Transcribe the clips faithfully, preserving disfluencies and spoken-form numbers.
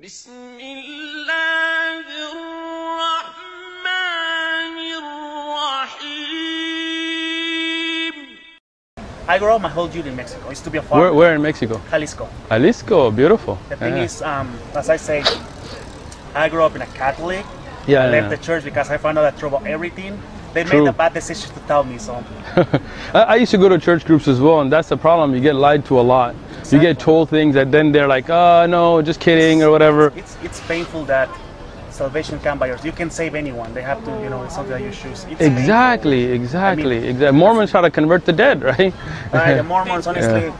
I grew up my whole youth in Mexico. I used to be a farmer. Where, where in Mexico? Jalisco. Jalisco, beautiful. The thing yeah. is, um, as I say, I grew up in a Catholic. Yeah, I yeah, left yeah. the church because I found out that trouble everything. They True. made a bad decision to tell me so. I, I used to go to church groups as well, and that's the problem. You get lied to a lot. Exactly. You get told things that then they're like, oh, no, just kidding, it's, or whatever. It's, it's, it's painful that salvation comes by yours. You can save anyone. They have to, you know, it's something that you choose. It's exactly, painful. exactly. I mean, exactly. Mormons try to convert the dead, right? Right, the Mormons, honestly, yeah.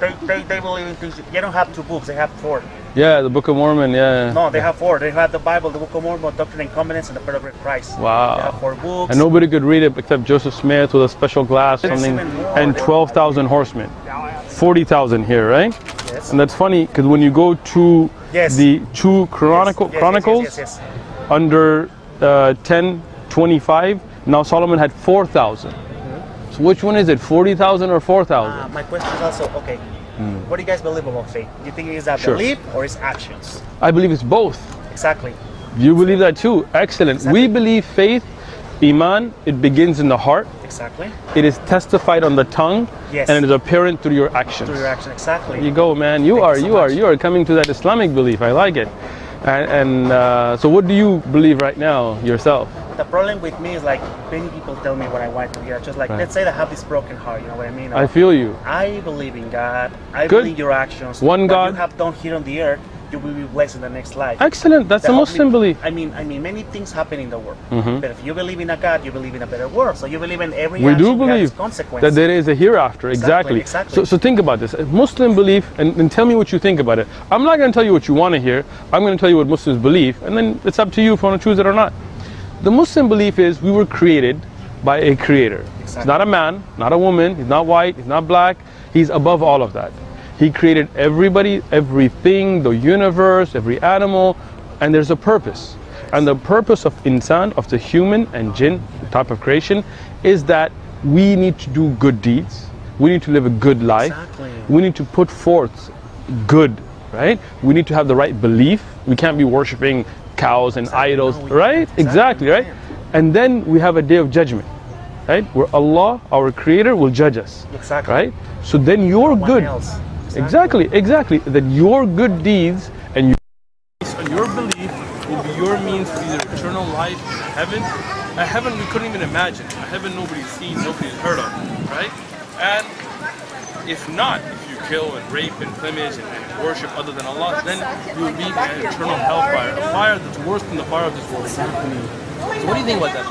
they, they, they believe in things. They don't have two books, they have four. Yeah, the Book of Mormon, yeah. No, they have four. They have the Bible, the Book of Mormon, Doctrine and Covenants, and the Pearl of Great Price. Wow. They have four books. And nobody could read it except Joseph Smith with a special glass, There's something, and twelve thousand horsemen. forty thousand here, right? Yes. And that's funny, because when you go to yes. the two Chronicle, yes. Yes, Chronicles, yes, yes, yes, yes. under uh, ten twenty-five, now Solomon had four thousand. Mm-hmm. So which one is it, forty thousand or four thousand? Uh, my question is also, okay. Mm. What do you guys believe about faith? Do you think it is a sure. belief or is actions? I believe it's both. Exactly. You believe that too. Excellent. Exactly. We believe faith, Iman, it begins in the heart. Exactly. It is testified on the tongue. Yes. And it is apparent through your actions. Through your actions, exactly. There you go, man. You Thank are, you, so you are, you are coming to that Islamic belief. I like it. And, and uh, so what do you believe right now yourself? The problem with me is like many people tell me what I want to hear. Just like, right. let's say I have this broken heart, you know what I mean? Like, I feel you. I believe in God. I Good. believe your actions. One God. What you have done here on the earth, you will be blessed in the next life. Excellent. That's the, the Muslim belief. I mean, I mean, many things happen in the world. Mm-hmm. But if you believe in a God, you believe in a better world. So you believe in every we action, do believe that there is a hereafter. Exactly. Exactly. exactly. So, so think about this. Muslim belief, and, and tell me what you think about it. I'm not going to tell you what you want to hear. I'm going to tell you what Muslims believe. And then it's up to you if you want to choose it or not. The Muslim belief is we were created by a creator. Exactly. He's not a man, not a woman, he's not white, he's not black, he's above all of that. He created everybody, everything, the universe, every animal, and there's a purpose. And the purpose of insan, of the human and jinn type of creation, is that we need to do good deeds, we need to live a good life, exactly. we need to put forth good, right? We need to have the right belief, we can't be worshipping cows and exactly. idols, no, right? Exactly, exactly right? And then we have a day of judgment, right? Where Allah, our creator, will judge us, exactly. right? So then your no good, exactly. exactly, exactly, that your good deeds and your, and your belief will be your means to either eternal life in heaven, a heaven we couldn't even imagine, a heaven nobody's seen, nobody's heard of, right? And if not, if you kill and rape and pillage and, and worship other than Allah, then you will be in an eternal hellfire, a fire that's worse than the fire of this world. Exactly. So what do you think about that?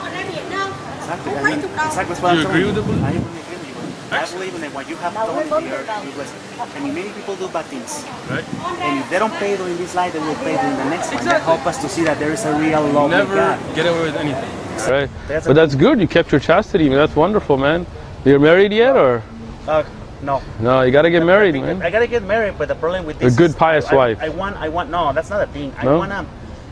Exactly. I mean, exactly what do you agree with the belief? I agree with you. I believe in that what you have done here, you bless it. I mean, many people do bad things. Right. And if they don't pay during this life, they will pay during the next exactly. one. That help us to see that there is a real love. Never God. get away with anything. Right. That's but that's good. You kept your chastity. I mean, that's wonderful, man. You're married yet, or? Uh, No. No, you gotta get married, man. I gotta get married, but the problem with this, a good pious I, wife. I, I want, I want. No, that's not a thing. I no? wanna,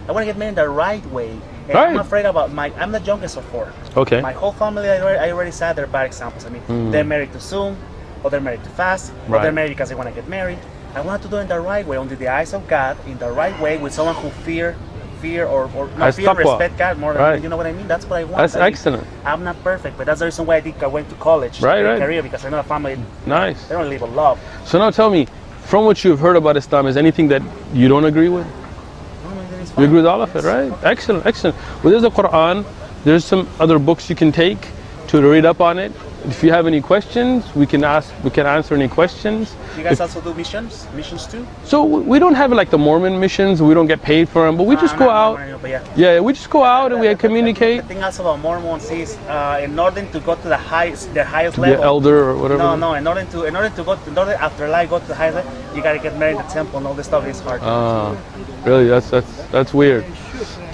I wanna get married the right way. And right. I'm afraid about my. I'm the youngest of four. Okay. My whole family, I already, I already said they're bad examples. I mean, mm. they're married too soon, or they're married too fast, or right. they're married because they wanna get married. I want to do it in the right way, under the eyes of God, in the right way, with someone who fear, fear or or not fear, respect God more. Than, right. You know what I mean? That's what I want. That's I excellent. Mean, I'm not perfect, but that's the reason why I think I went to college, right, right. career, because I know a family. Nice. They don't live a love. So now tell me, from what you've heard about Islam, is anything that you don't agree with? No, you agree with all of yes. it, right? Okay. Excellent, excellent. Well, there's the Quran. There's some other books you can take to read up on it. If you have any questions, we can ask. We can answer any questions. You guys if, also do missions, missions too. So we don't have like the Mormon missions. We don't get paid for them, but we just uh, go no, out. No, no, no, yeah. yeah, we just go out uh, and we uh, communicate. The thing also about Mormons is, uh, in order to go to the highest, the highest to level, the elder or whatever. No, no. In order to, in order to go, to, in order afterlife, go to the highest level, you gotta get married in the temple and all this stuff is hard. Ah, uh, really? That's that's that's weird.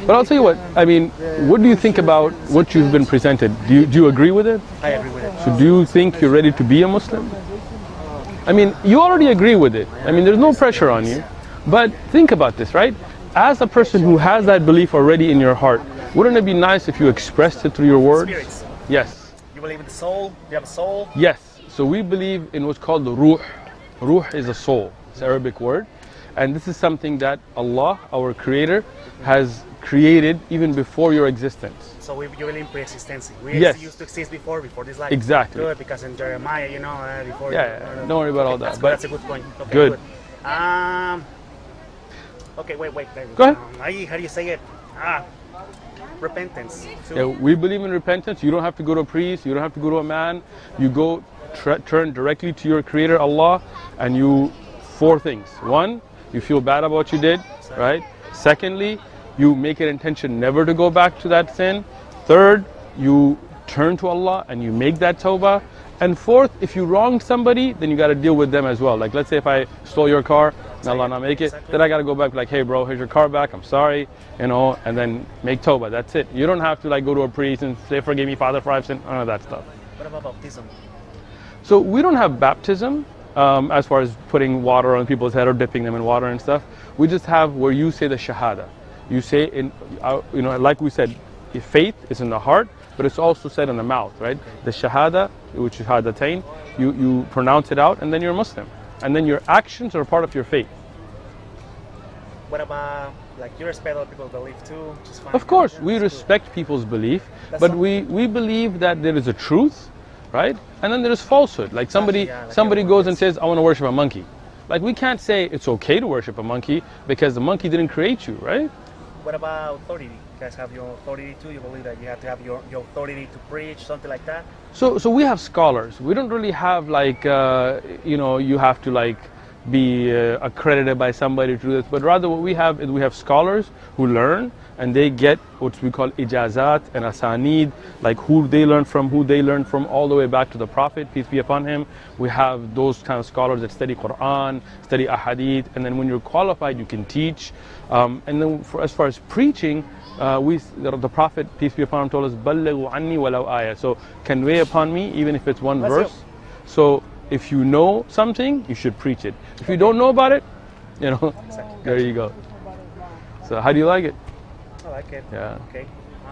But I'll tell you what, I mean, what do you think about what you've been presented? Do you, do you agree with it? I agree with it. So do you think you're ready to be a Muslim? I mean, you already agree with it. I mean, there's no pressure on you. But think about this, right? As a person who has that belief already in your heart, wouldn't it be nice if you expressed it through your words? Spirits. Yes. You believe in the soul? You have a soul? Yes. So we believe in what's called the ruh. Ruh is a soul. It's an Arabic word. And this is something that Allah, our Creator, has created even before your existence. So we believe in pre-existence. We yes. used to exist before, before this life. Exactly. Good, because in Jeremiah, you know, uh, before. Yeah, yeah. Don't worry about all that. That's, but that's a good point. Okay, good. good. Um. Okay, wait, wait. David. Go ahead. Um, how do you say it? Ah, repentance. So yeah, we believe in repentance. You don't have to go to a priest. You don't have to go to a man. You go turn directly to your Creator, Allah, and you four things. One, you feel bad about what you did, right? Secondly, you make an intention never to go back to that sin. Third, you turn to Allah and you make that tawbah. And fourth, if you wronged somebody, then you got to deal with them as well. Like, let's say if I stole your car and Allah not make it, then I got to go back like, hey bro, here's your car back, I'm sorry, you know, and then make tawbah. That's it. You don't have to like go to a priest and say, forgive me Father for I've sinned, none of that stuff. What about baptism? So we don't have baptism. Um, as far as putting water on people's head or dipping them in water and stuff, we just have where you say the shahada. You say in, uh, you know, like we said, faith is in the heart, but it's also said in the mouth, right? The shahada, which is shahadatain, you you pronounce it out, and then you're Muslim, and then your actions are part of your faith. What about like you respect other people's belief too? Just of course, we respect people's belief, but we we believe that there is a truth. Right? And then there's falsehood. Like somebody yeah, like somebody goes and says, I want to worship a monkey. Like we can't say it's okay to worship a monkey because the monkey didn't create you, right? What about authority? You guys have your authority too? You believe that you have to have your, your authority to preach, something like that? So so we have scholars. We don't really have like, uh, you know, you have to like be uh, accredited by somebody to do this. But rather what we have is we have scholars who learn and they get what we call Ijazat and Asaneed, like who they learn from, who they learn from all the way back to the Prophet, peace be upon him. We have those kind of scholars that study Quran, study Ahadith, and then when you're qualified, you can teach. Um, and then for, as far as preaching, uh, we, the, the Prophet, peace be upon him, told us, "Ballighu anni walau aya." So convey upon me, even if it's one That's verse. It. So if you know something, you should preach it. If you don't know about it, you know, exactly. There you go. So how do you like it? I like it. Yeah. Okay. Uh,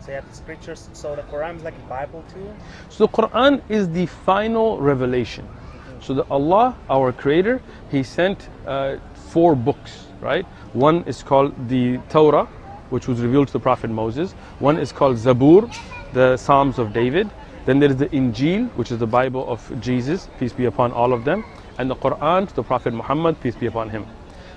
so you have the scriptures. So the Quran is like a Bible too? So the Quran is the final revelation. Mm-hmm. So the Allah, our Creator, He sent uh, four books, right? One is called the Torah, which was revealed to the Prophet Moses. One is called Zabur, the Psalms of David. Then there is the Injil, which is the Bible of Jesus, peace be upon all of them. And the Quran to the Prophet Muhammad, peace be upon him.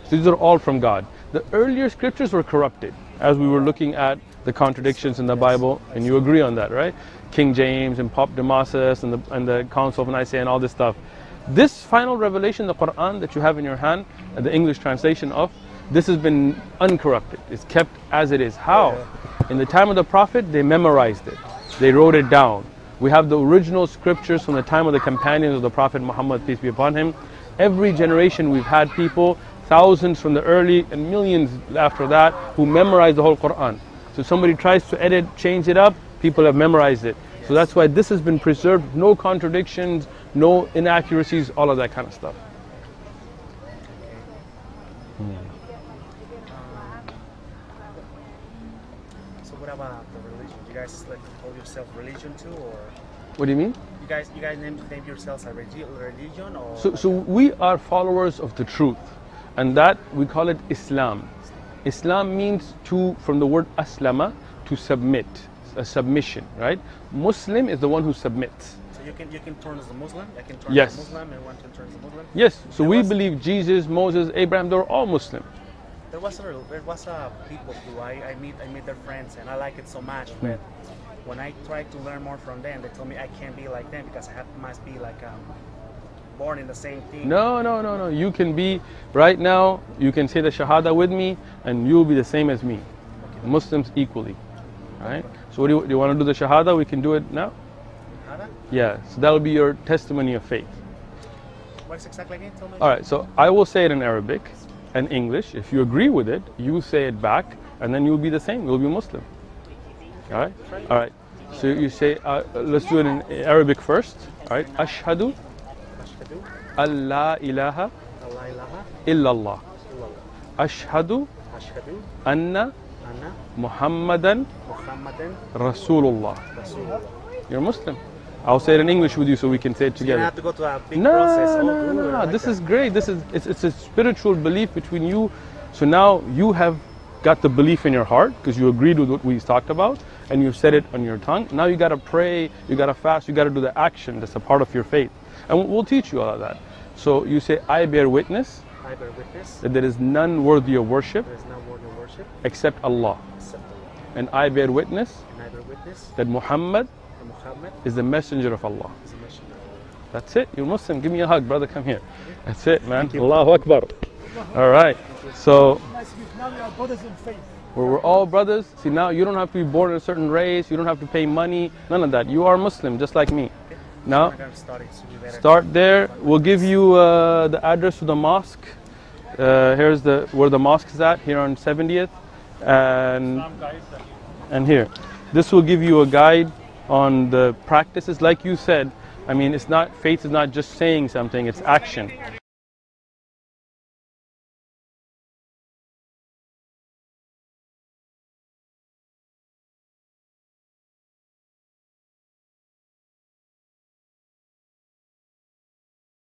So these are all from God. The earlier scriptures were corrupted, as we were looking at the contradictions in the Bible, and you agree on that, right? King James and Pope Damasus and the, and the Council of Nicea and all this stuff. This final revelation, the Quran that you have in your hand, the English translation of, this has been uncorrupted. It's kept as it is. How? In the time of the Prophet, they memorized it. They wrote it down. We have the original scriptures from the time of the companions of the Prophet Muhammad, peace be upon him. Every generation we've had people, thousands from the early and millions after that, who memorized the whole Quran. So if somebody tries to edit, change it up, people have memorized it. So that's why this has been preserved, no contradictions, no inaccuracies, all of that kind of stuff. Hmm. So what about the religion? Do you guys like call yourself religion too, or? What do you mean? You guys, you guys name, name yourselves a religion, or? So, so we are followers of the truth, and that we call it Islam. Islam means to, from the word Aslama, to submit, a submission, right? Muslim is the one who submits. So you can, you can turn as a Muslim, I can turn yes. as a Muslim, and one can turn as a Muslim? Yes, so there we was, believe Jesus, Moses, Abraham, they were all Muslim. There was a, there was a people who I, I, meet, I meet their friends, and I like it so much, but when I tried to learn more from them, they told me I can't be like them because I have, must be like um, born in the same thing. No, no, no, no. You can be, right now, you can say the Shahada with me and you'll be the same as me. Okay. Muslims equally, right? Okay. So what do, you, do you want to do the Shahada? We can do it now? Shahada? Yeah, so that'll be your testimony of faith. What's exactly again? Tell me. All right, so I will say it in Arabic and English. If you agree with it, you say it back and then you'll be the same. You'll be Muslim. All right, all right. So you say, uh, let's do it in Arabic first. All right, Ashhadu, Allah ilaha, Illallah. Ashhadu, Anna, Muhammadan, Rasulullah. You're Muslim. I'll say it in English with you so we can say it together. You have to go to a big no, process. No, no, no. Like this that. is great. This is it's, it's a spiritual belief between you. So now you have got the belief in your heart because you agreed with what we talked about and you said it on your tongue. Now you got to pray, you got to fast, you got to do the action that's a part of your faith. And we'll teach you all of that. So you say, I bear witness, I bear witness that there is none worthy of worship, there is none worthy of worship except Allah. Except Allah. And I bear witness, and I bear witness that Muhammad, Muhammad is the messenger of Allah. Is the messenger of Allah. That's it. You're Muslim. Give me a hug, brother. Come here. That's it, man. Allahu Akbar. All right. So now we are brothers in faith. We're all brothers. See, now you don't have to be born in a certain race. You don't have to pay money. None of that. You are Muslim, just like me. Now, start there. We'll give you uh, the address to the mosque. Uh, here's the where the mosque is at. Here on seventieth and and here. This will give you a guide on the practices. Like you said, I mean, it's not faith is not just saying something, it's action.